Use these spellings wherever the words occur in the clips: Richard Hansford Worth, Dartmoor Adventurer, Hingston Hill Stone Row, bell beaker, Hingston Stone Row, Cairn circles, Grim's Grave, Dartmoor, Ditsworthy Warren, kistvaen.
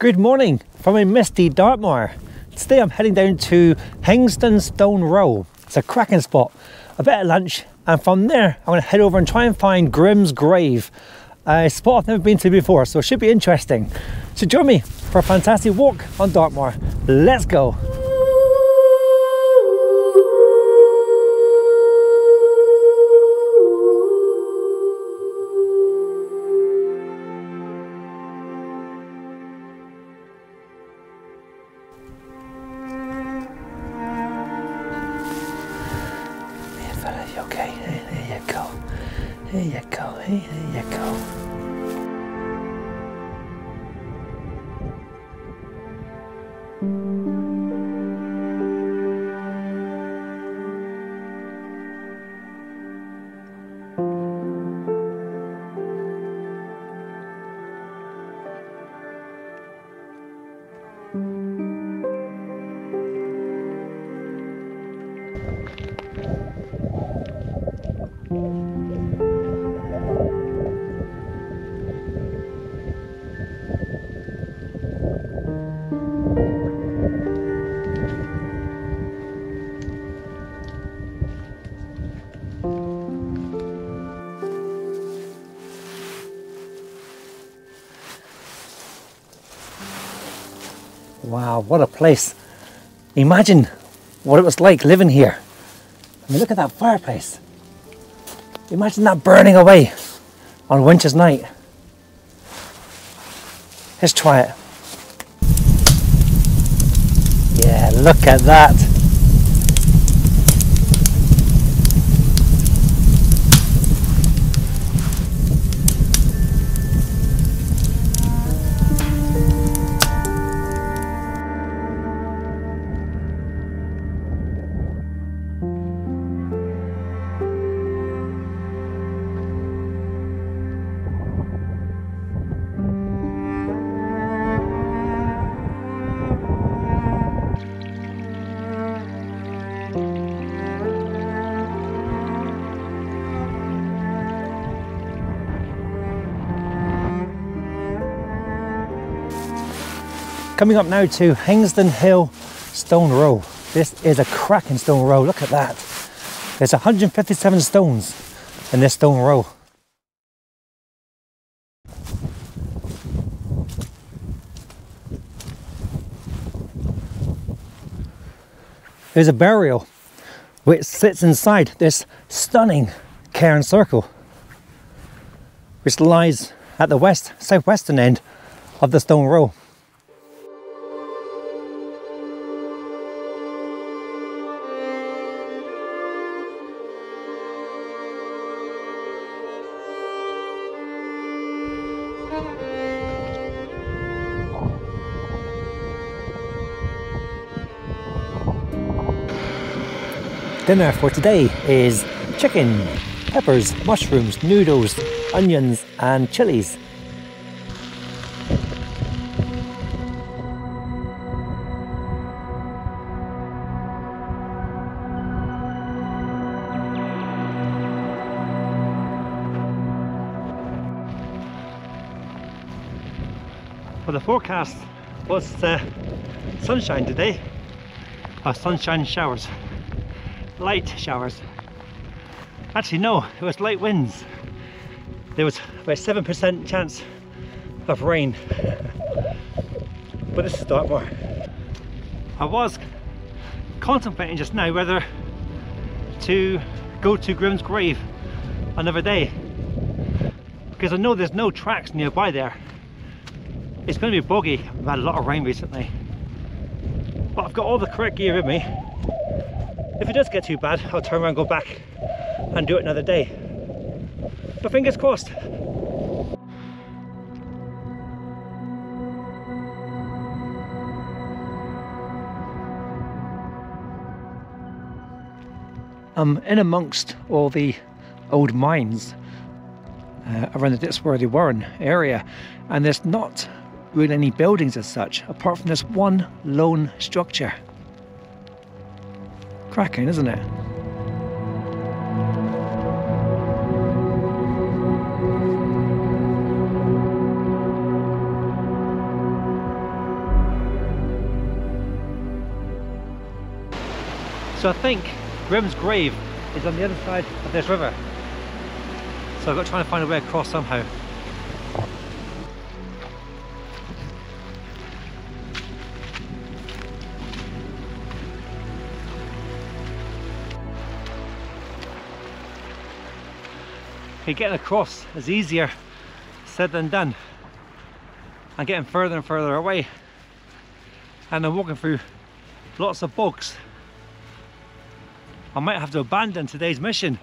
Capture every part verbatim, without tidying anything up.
Good morning from a misty Dartmoor. Today I'm heading down to Hingston Stone Row. It's a cracking spot, a bit of lunch, and from there I'm going to head over and try and find Grim's Grave, a spot I've never been to before, so it should be interesting. So join me for a fantastic walk on Dartmoor. Let's go! Wow, what a place. Imagine what it was like living here. I mean, look at that fireplace. Imagine that burning away on a winter's night. Let's try it. Yeah, look at that. Coming up now to Hingston Hill Stone Row. This is a cracking stone row, look at that. There's one hundred fifty-seven stones in this stone row. There's a burial which sits inside this stunning cairn circle, which lies at the west, southwestern end of the stone row. Dinner for today is chicken, peppers, mushrooms, noodles, onions and chilies. Well, the forecast was uh, sunshine today, uh, sunshine showers. Light showers. Actually no, it was light winds. There was about seven percent chance of rain. But this is Dartmoor. I was contemplating just now whether to go to Grim's Grave another day, because I know there's no tracks nearby there. It's going to be boggy. We've had a lot of rain recently. But I've got all the correct gear with me. If it does get too bad, I'll turn around and go back and do it another day. But fingers crossed. I'm in amongst all the old mines uh, around the Ditsworthy Warren area, and there's not really any buildings as such, apart from this one lone structure. Cracking, isn't it? So I think Grim's Grave is on the other side of this river. So I've got to try and find a way across somehow. Okay, getting across is easier said than done. I'm getting further and further away, and I'm walking through lots of bogs. I might have to abandon today's mission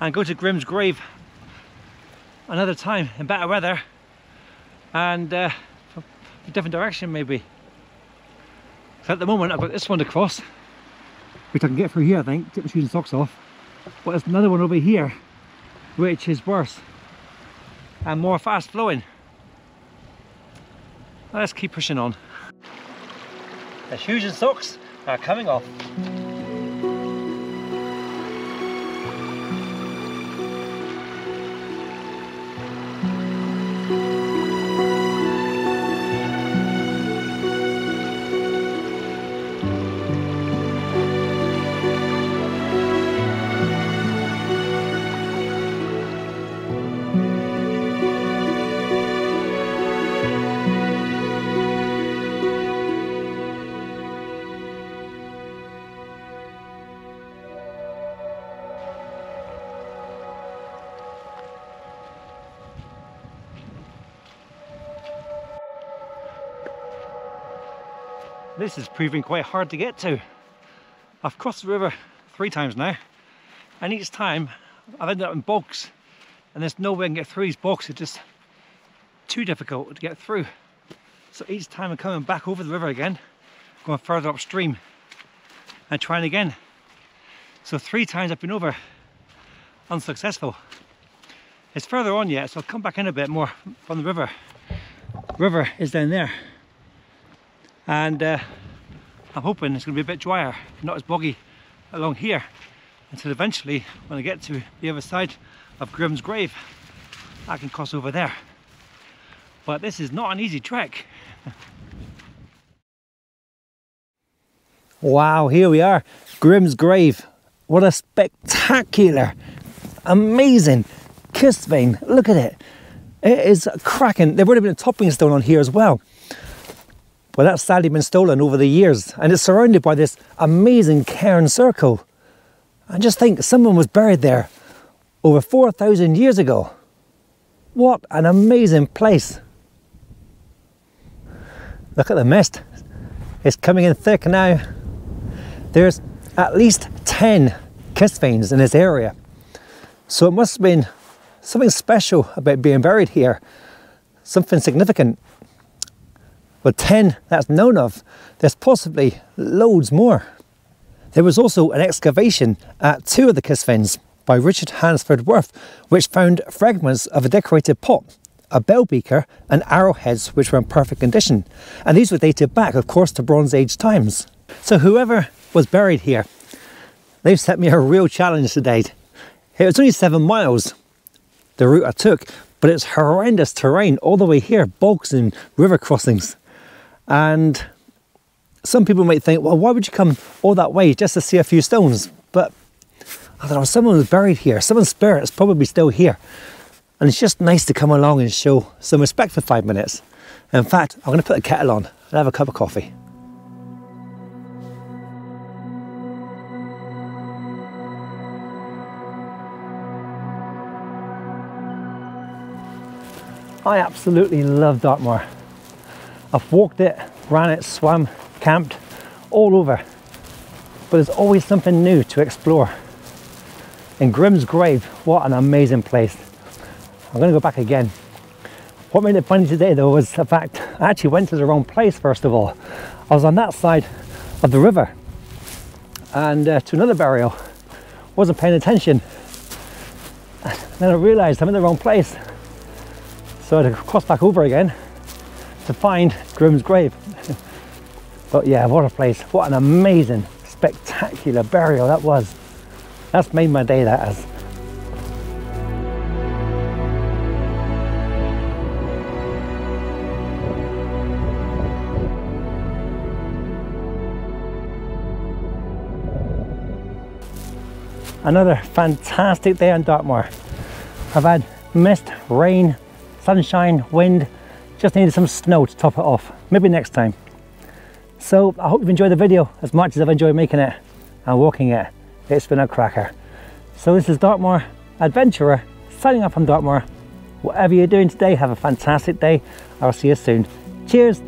and go to Grim's Grave another time in better weather and uh, a different direction maybe. So at the moment I've got this one to cross, which I can get through here I think, take my shoes and socks off, but there's another one over here which is worse and more fast flowing. Let's keep pushing on. The shoes and socks are coming off. This is proving quite hard to get to. I've crossed the river three times now, and each time I've ended up in bogs, and there's no way I can get through these bogs. It's just too difficult to get through. So each time I'm coming back over the river again, going further upstream and trying again. So three times I've been over, unsuccessful. It's further on yet, so I'll come back in a bit more from the river. The river is down there. And uh, I'm hoping it's going to be a bit drier, not as boggy along here, until eventually when I get to the other side of Grim's Grave I can cross over there. But this is not an easy trek. Wow, here we are, Grim's Grave. What a spectacular, amazing kistvaen. Look at it, it is cracking. There would have been a topping stone on here as well. Well, that's sadly been stolen over the years, and it's surrounded by this amazing cairn circle. And just think, someone was buried there over four thousand years ago. What an amazing place. Look at the mist. It's coming in thick now. There's at least ten kistvaens in this area. So it must have been something special about being buried here, something significant. Well, ten that's known of. There's possibly loads more. There was also an excavation at two of the kistvaens by Richard Hansford Worth, which found fragments of a decorated pot, a bell beaker and arrowheads which were in perfect condition. And these were dated back, of course, to Bronze Age times. So whoever was buried here, they've set me a real challenge today. It was only seven miles, the route I took, but it's horrendous terrain all the way here, bogs and river crossings. And some people might think, well, why would you come all that way just to see a few stones? But I don't know, someone was buried here, someone's spirit is probably still here, and it's just nice to come along and show some respect for five minutes. In fact, I'm going to put the kettle on and have a cup of coffee. I absolutely love Dartmoor. I've walked it, ran it, swam, camped, all over. But there's always something new to explore. And Grim's Grave, what an amazing place. I'm gonna go back again. What made it funny today though was the fact I actually went to the wrong place first of all. I was on that side of the river and uh, to another burial. Wasn't paying attention. And then I realized I'm in the wrong place. So I had to cross back over again to find Grim's Grave. But yeah, what a place. What an amazing, spectacular burial that was. That's made my day, that has. Another fantastic day in Dartmoor. I've had mist, rain, sunshine, wind, just needed some snow to top it off. Maybe next time. So I hope you've enjoyed the video as much as I've enjoyed making it and walking it. It's been a cracker. So this is Dartmoor Adventurer signing up from Dartmoor. Whatever you're doing today, have a fantastic day. I'll see you soon. Cheers.